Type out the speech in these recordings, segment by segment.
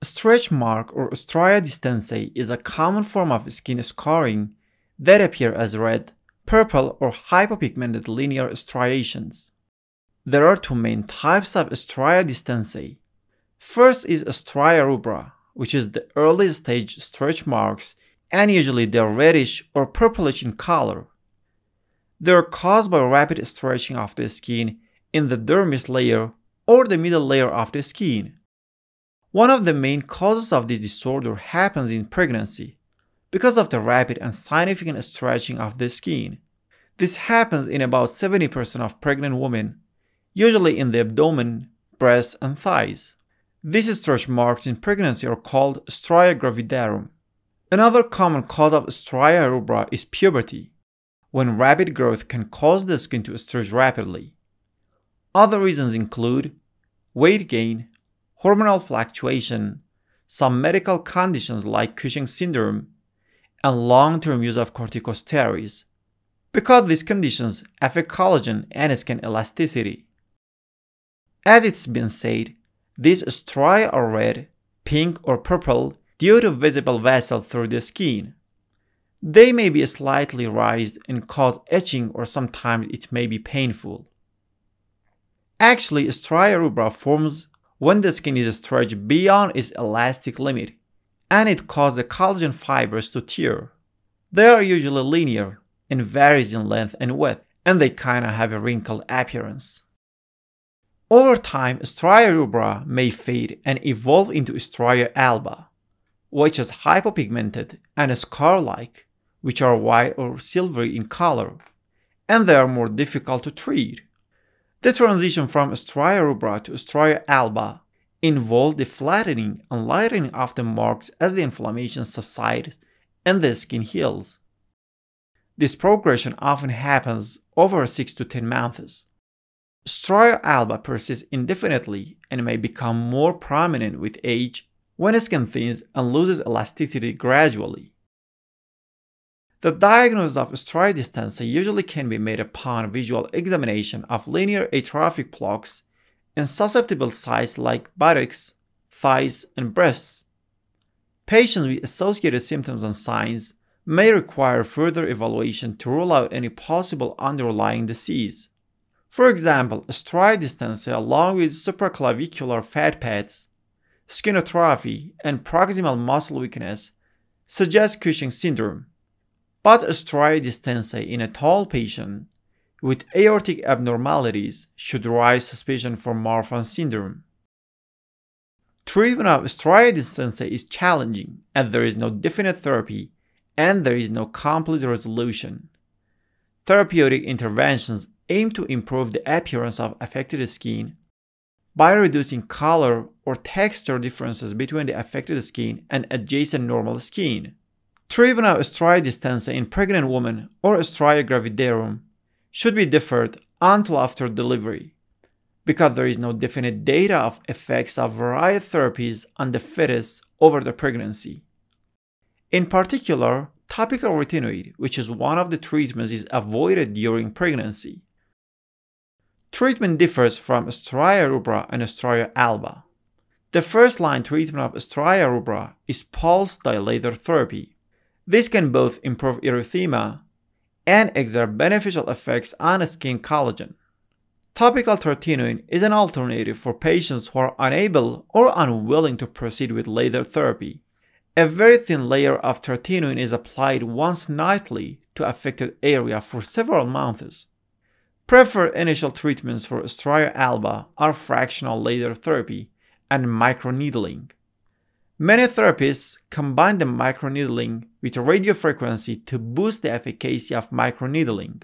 A stretch mark or stria distensae is a common form of skin scarring that appear as red, purple or hypopigmented linear striations. There are two main types of stria distensae. First is stria rubra, which is the early stage stretch marks and usually they're reddish or purplish in color. They're caused by rapid stretching of the skin in the dermis layer or the middle layer of the skin. One of the main causes of this disorder happens in pregnancy, because of the rapid and significant stretching of the skin. This happens in about 70% of pregnant women, usually in the abdomen, breasts, and thighs. These stretch marks in pregnancy are called striae gravidarum. Another common cause of stria rubra is puberty, when rapid growth can cause the skin to stretch rapidly. Other reasons include weight gain, hormonal fluctuation, some medical conditions like Cushing syndrome, and long-term use of corticosteroids, because these conditions affect collagen and skin elasticity. As it's been said, these striae are red, pink, or purple due to visible vessels through the skin. They may be slightly raised and cause itching, or sometimes it may be painful. Actually, stria rubra forms when the skin is stretched beyond its elastic limit, and it causes the collagen fibers to tear. They are usually linear and varies in length and width, and they kinda have a wrinkled appearance. Over time, stria rubra may fade and evolve into stria alba, which is hypopigmented and scar-like, which are white or silvery in color, and they are more difficult to treat. The transition from stria rubra to stria alba involves the flattening and lightening of the marks as the inflammation subsides and the skin heals. This progression often happens over 6 to 10 months. Stria alba persists indefinitely and may become more prominent with age when skin thins and loses elasticity gradually. The diagnosis of stria distensae usually can be made upon visual examination of linear atrophic plaques in susceptible sites like buttocks, thighs, and breasts. Patients with associated symptoms and signs may require further evaluation to rule out any possible underlying disease. For example, stria distensae along with supraclavicular fat pads, skin atrophy, and proximal muscle weakness suggest Cushing syndrome. But stria distensae in a tall patient with aortic abnormalities should raise suspicion for Marfan syndrome. Treatment of stria distensae is challenging, and there is no definite therapy, and there is no complete resolution. Therapeutic interventions aim to improve the appearance of affected skin by reducing color or texture differences between the affected skin and adjacent normal skin. Treatment of stria distensae in pregnant women or stria gravidarum should be deferred until after delivery, because there is no definite data of effects of various therapies on the fetus over the pregnancy. In particular, topical retinoid, which is one of the treatments, is avoided during pregnancy. Treatment differs from stria rubra and stria alba. The first-line treatment of stria rubra is pulse dilator therapy. This can both improve erythema and exert beneficial effects on skin collagen. Topical tretinoin is an alternative for patients who are unable or unwilling to proceed with laser therapy. A very thin layer of tretinoin is applied once nightly to affected area for several months. Preferred initial treatments for stria alba are fractional laser therapy and microneedling. Many therapists combine the microneedling with radiofrequency to boost the efficacy of microneedling.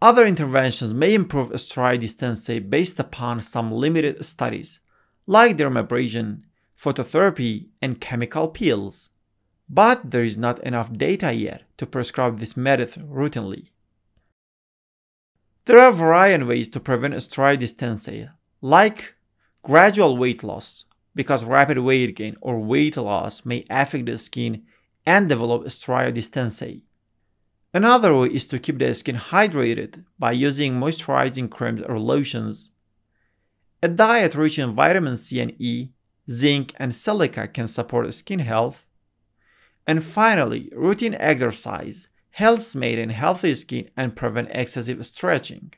Other interventions may improve stria distensae based upon some limited studies, like dermabrasion, phototherapy, and chemical peels, but there is not enough data yet to prescribe this method routinely. There are various ways to prevent stria distensae, like gradual weight loss, because rapid weight gain or weight loss may affect the skin and develop stria distensae. Another way is to keep the skin hydrated by using moisturizing creams or lotions. A diet rich in vitamin C and E, zinc, and silica can support skin health. And finally, routine exercise helps maintain healthy skin and prevent excessive stretching.